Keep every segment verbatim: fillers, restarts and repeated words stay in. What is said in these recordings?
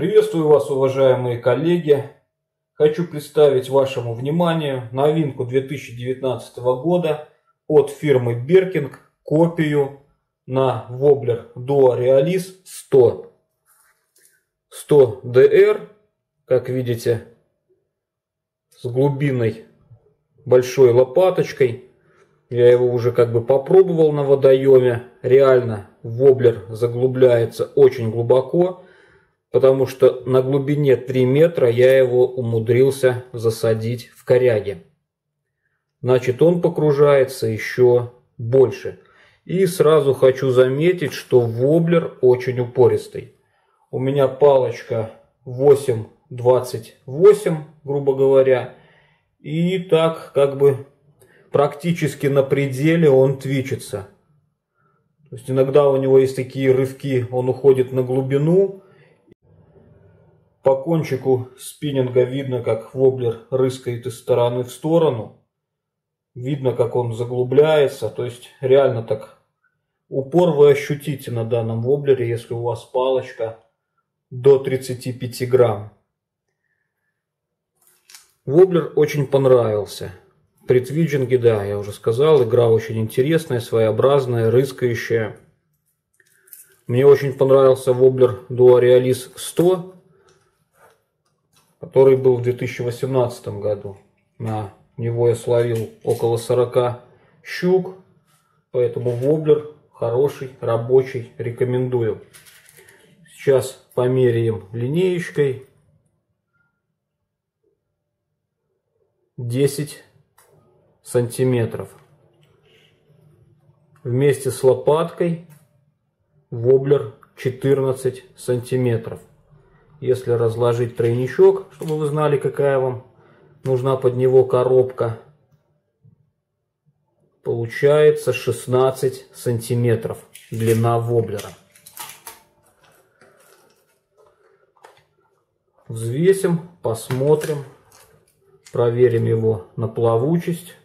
Приветствую вас, уважаемые коллеги. Хочу представить вашему вниманию новинку две тысячи девятнадцатого года от фирмы BEARKING, копию на воблер ди ю о Realis сто ди эр, как видите, с глубиной большой лопаточкой. Я его уже как бы попробовал на водоеме. Реально воблер заглубляется очень глубоко, потому что на глубине три метра я его умудрился засадить в коряги. Значит, он покружается еще больше. И сразу хочу заметить, что воблер очень упористый. У меня палочка восемь двадцать восемь, грубо говоря. И так как бы практически на пределе он твичится. То есть иногда у него есть такие рывки, он уходит на глубину. По кончику спиннинга видно, как воблер рыскает из стороны в сторону. Видно, как он заглубляется. То есть реально так упор вы ощутите на данном воблере, если у вас палочка до тридцати пяти грамм. Воблер очень понравился. При твиджинге, да, я уже сказал, игра очень интересная, своеобразная, рыскающая. Мне очень понравился воблер ди ю о Realis сто, который был в две тысячи восемнадцатом году. На него я словил около сорока щук, поэтому воблер хороший, рабочий, рекомендую. Сейчас померяем линеечкой. десять сантиметров. Вместе с лопаткой воблер четырнадцать сантиметров. Если разложить тройничок, чтобы вы знали, какая вам нужна под него коробка, получается шестнадцать сантиметров длина воблера. Взвесим, посмотрим, проверим его на плавучесть.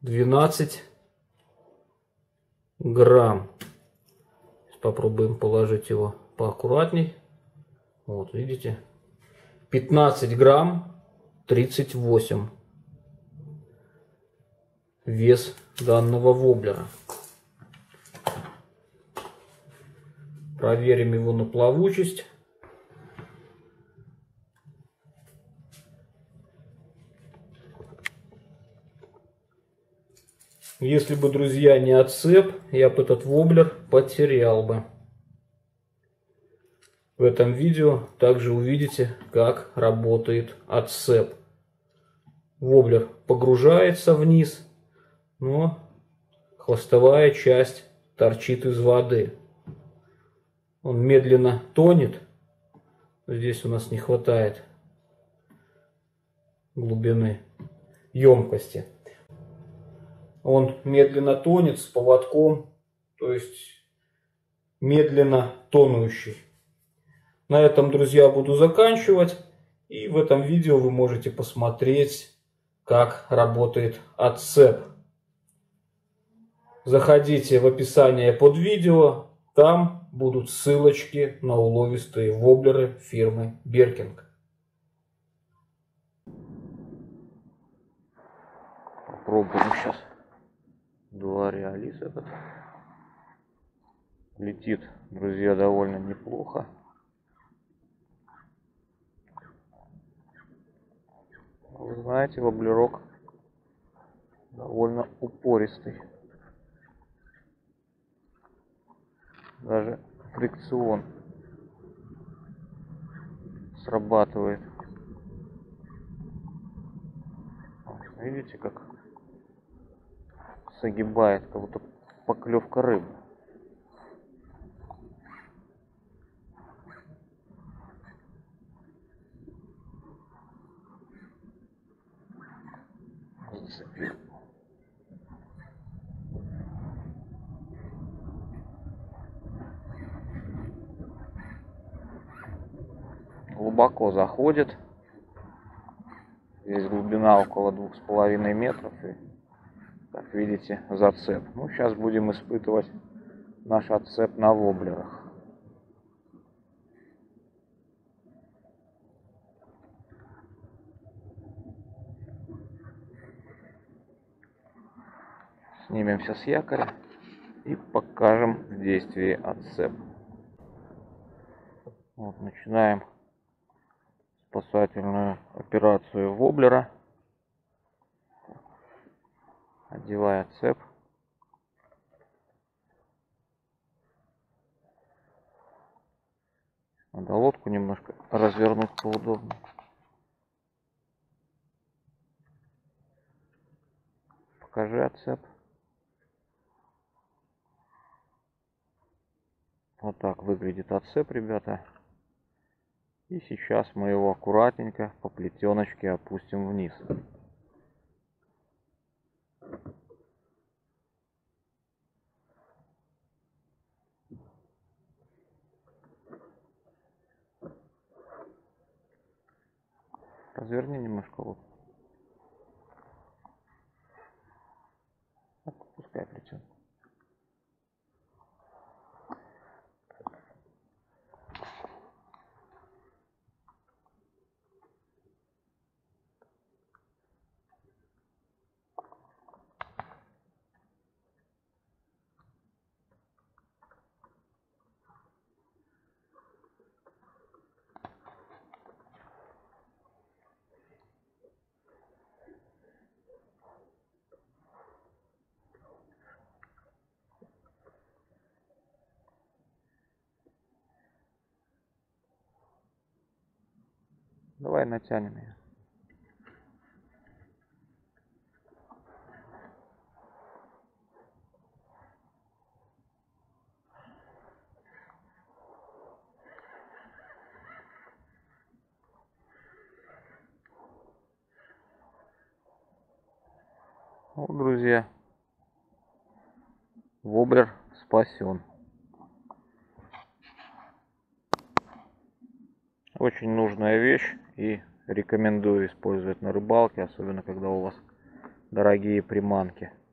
двенадцать грамм. Попробуем положить его поаккуратней. Вот, видите? пятнадцать грамм, тридцать восемь. Вес данного воблера. Проверим его на плавучесть. Если бы, друзья, не отцеп, я бы этот воблер потерял бы. В этом видео также увидите, как работает отцеп. Воблер погружается вниз, но хвостовая часть торчит из воды. Он медленно тонет. Здесь у нас не хватает глубины емкости. Он медленно тонет с поводком, то есть медленно тонущий. На этом, друзья, буду заканчивать. И в этом видео вы можете посмотреть, как работает отцеп. Заходите в описание под видео, там будут ссылочки на уловистые воблеры фирмы BEARKING. Попробуем сейчас. ди ю о Realis этот летит, друзья, довольно неплохо. Вы знаете, воблерок довольно упористый. Даже фрикцион срабатывает. Видите, как согибает, как будто поклевка рыбы. Зацепил. Глубоко заходит. Здесь глубина около двух с половиной метров. И, как видите, зацеп. Ну, сейчас будем испытывать наш отцеп на воблерах. Снимемся с якоря и покажем в действии отцеп. Вот, начинаем спасательную операцию воблера. Одевая цеп. Надо лодку немножко развернуть поудобнее. Покажи отцеп. Вот так выглядит отцеп, ребята. И сейчас мы его аккуратненько по плетеночке опустим вниз. Разверни немножко лодку. Отпускай плетенку. Давай натянем ее. Вот, друзья, воблер спасен. Очень нужная вещь и рекомендую использовать на рыбалке, особенно когда у вас дорогие приманки.